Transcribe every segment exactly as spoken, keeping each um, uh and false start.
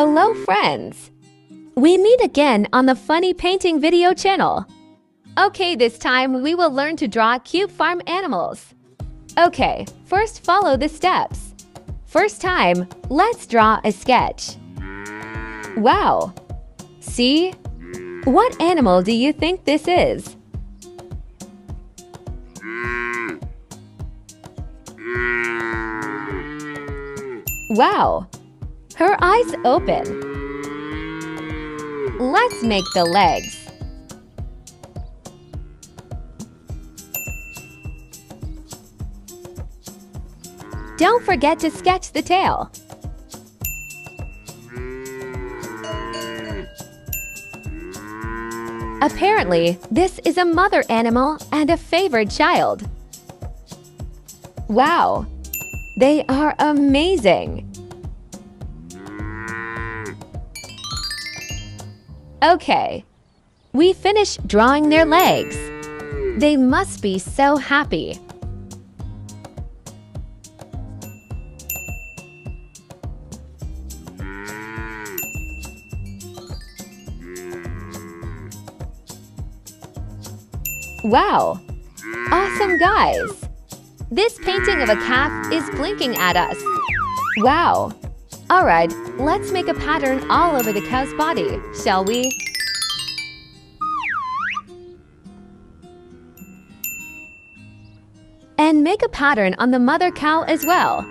Hello friends! We meet again on the Funny Painting video channel. Okay, this time we will learn to draw cute farm animals. Okay, first follow the steps. First time, let's draw a sketch. Wow! See? What animal do you think this is? Wow! Her eyes open. Let's make the legs. Don't forget to sketch the tail. Apparently, this is a mother animal and a favored child. Wow! They are amazing! Okay, we finish drawing their legs. They must be so happy. Wow! Awesome guys! This painting of a calf is blinking at us. Wow! Alright, let's make a pattern all over the cow's body, shall we? And make a pattern on the mother cow as well.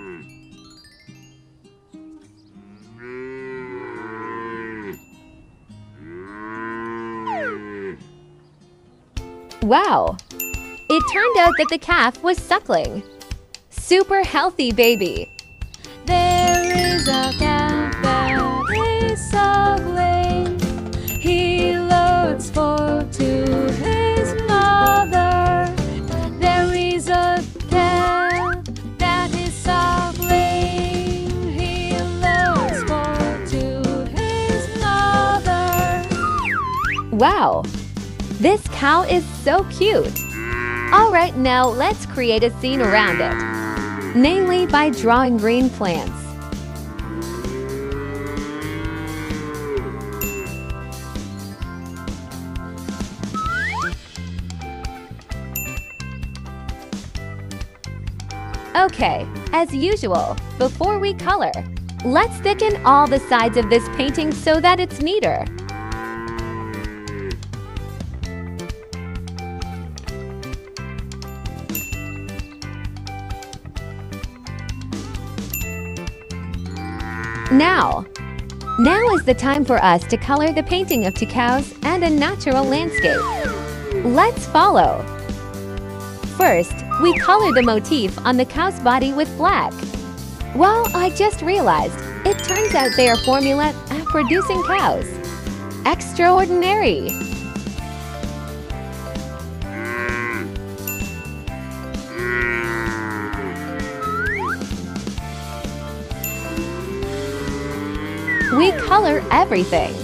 Wow! It turned out that the calf was suckling. Super healthy baby! A calf that is suckling. He loads forth to his mother. There is a calf that is suckling. He loads forth to his mother. Wow! This cow is so cute! Alright, now let's create a scene around it. Namely by drawing green plants. Okay, as usual, before we color, let's thicken all the sides of this painting so that it's neater. Now, now is the time for us to color the painting of two cows and a natural landscape. Let's follow. First, we color the motif on the cow's body with black. Well, I just realized, it turns out they are formula at producing cows. Extraordinary! We color everything.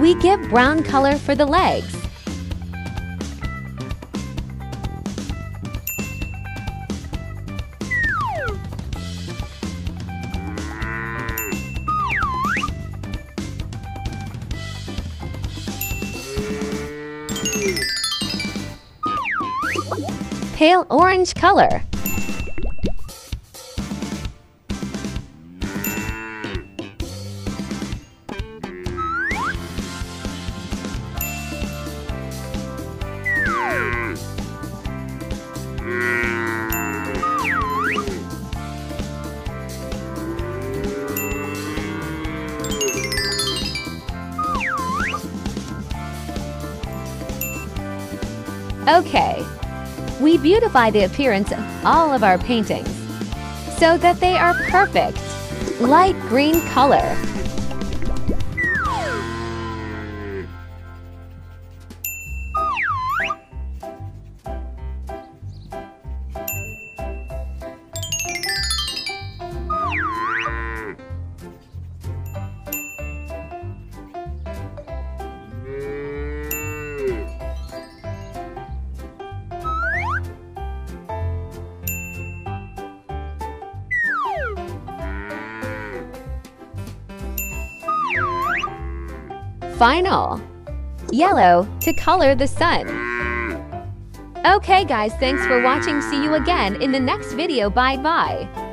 We give brown color for the legs. Pale orange color. Okay, we beautify the appearance of all of our paintings so that they are perfect, light green color. Final. Yellow to color the sun. Okay guys, thanks for watching. See you again in the next video. Bye bye.